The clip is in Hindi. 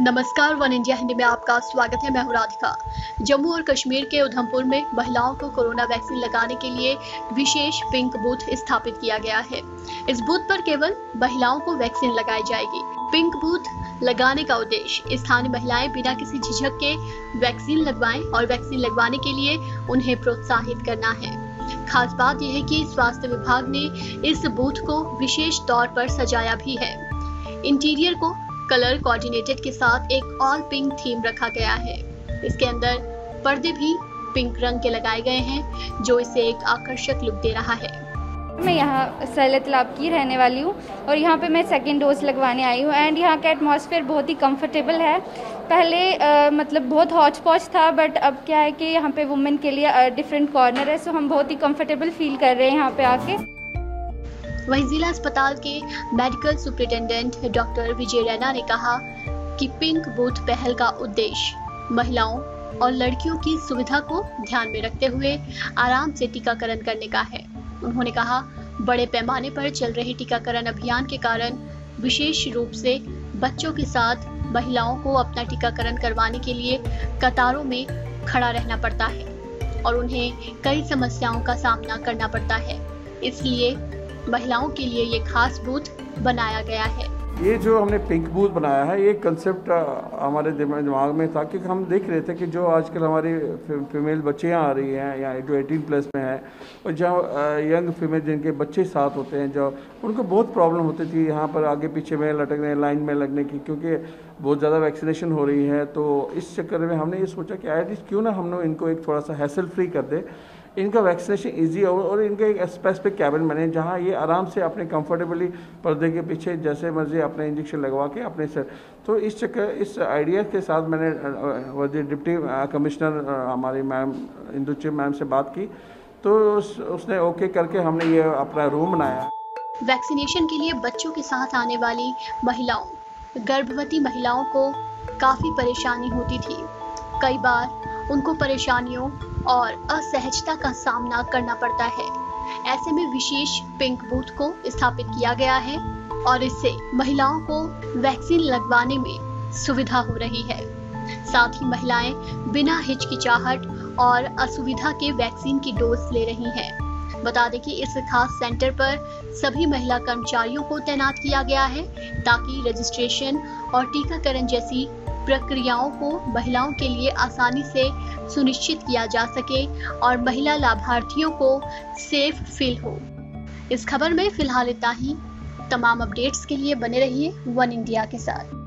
नमस्कार, वन इंडिया हिंदी में आपका स्वागत है। मैं हूं राधिका। जम्मू और कश्मीर के उधमपुर में महिलाओं को कोरोना वैक्सीन लगाने के लिए विशेष पिंक बूथ स्थापित किया गया है। इस बूथ पर केवल महिलाओं को वैक्सीन लगाई जाएगी। पिंक बूथ लगाने का उद्देश्य स्थानीय महिलाएं बिना किसी झिझक के वैक्सीन लगवाएं और वैक्सीन लगवाने के लिए उन्हें प्रोत्साहित करना है। खास बात यह है कि स्वास्थ्य विभाग ने इस बूथ को विशेष तौर पर सजाया भी है। इंटीरियर को कलर कोऑर्डिनेटेड के साथ एक ऑल पिंक थीम रखा गया है। इसके अंदर पर्दे भी पिंक रंग के लगाए गए हैं, जो इसे एक आकर्षक लुक दे रहा है। मैं यहाँ सैलत तालाब की रहने वाली हूँ और यहाँ पे मैं सेकंड डोज लगवाने आई हूँ। एंड यहाँ का एटमॉस्फेयर बहुत ही कंफर्टेबल है। पहले मतलब बहुत हॉचपॉच था, बट अब क्या है कि यहाँ पे वुमेन के लिए डिफरेंट कॉर्नर है, सो हम बहुत ही कंफर्टेबल फील कर रहे हैं यहाँ पे आके। वहीं जिला अस्पताल के medical superintendent doctor Vijay Raina ने कहा कि पिंक बूथ पहल का उद्देश्य महिलाओं और लड़कियों की सुविधा को ध्यान में रखते हुए आराम से टीकाकरण करने का है। उन्होंने कहा, बड़े पैमाने पर चल रहे टीकाकरण अभियान के कारण विशेष रूप से बच्चों के साथ महिलाओं को अपना टीकाकरण करवाने के लिए कतारों में खड़ा रहना पड़ता है और उन्हें कई समस्याओं का सामना करना पड़ता है। इसलिए महिलाओं के लिए ये खास बूथ बनाया गया है। ये जो हमने पिंक बूथ बनाया है, ये कंसेप्ट हमारे दिमाग में था कि हम देख रहे थे कि जो आजकल हमारी फीमेल बच्चियाँ आ रही हैं या जो 18 प्लस में हैं और जो यंग फीमेल जिनके बच्चे साथ होते हैं, जो उनको बहुत प्रॉब्लम होती थी यहाँ पर आगे पीछे में लटकने, लाइन में लगने की, क्योंकि बहुत ज़्यादा वैक्सीनेशन हो रही है। तो इस चक्कर में हमने ये सोचा कि एटलीस्ट क्यों ना हम इनको एक थोड़ा सा हैसल फ्री कर दे, इनका वैक्सीनेशन ईजी हो और इनका एक स्पेसिफिक कैबिन बने जहाँ ये आराम से अपने कंफर्टेबली पर्दे के पीछे जैसे मर्जी अपने इंजेक्शन लगवा के अपने सर। तो इस आइडिया के साथ मैंने डिप्टी कमिश्नर हमारी मैम इंदुचि मैम से बात की, तो उसने ओके करके हमने ये अपना रूम बनाया। वैक्सीनेशन के लिए बच्चों के साथ आने वाली महिलाओं, गर्भवती महिलाओं को काफ़ी परेशानी होती थी। कई बार उनको परेशानियों और असहजता का सामना करना पड़ता है। ऐसे में विशेष पिंक बूथ को स्थापित किया गया है और इससे महिलाओं को वैक्सीन लगवाने में सुविधा हो रही है। साथ ही महिलाएं बिना हिचकिचाहट और असुविधा के वैक्सीन की डोज ले रही हैं। बता दें कि इस खास सेंटर पर सभी महिला कर्मचारियों को तैनात किया गया है ताकि रजिस्ट्रेशन और टीकाकरण जैसी प्रक्रियाओं को महिलाओं के लिए आसानी से सुनिश्चित किया जा सके और महिला लाभार्थियों को सेफ फील हो। इस खबर में फिलहाल इतना ही। तमाम अपडेट्स के लिए बने रहिए वन इंडिया के साथ।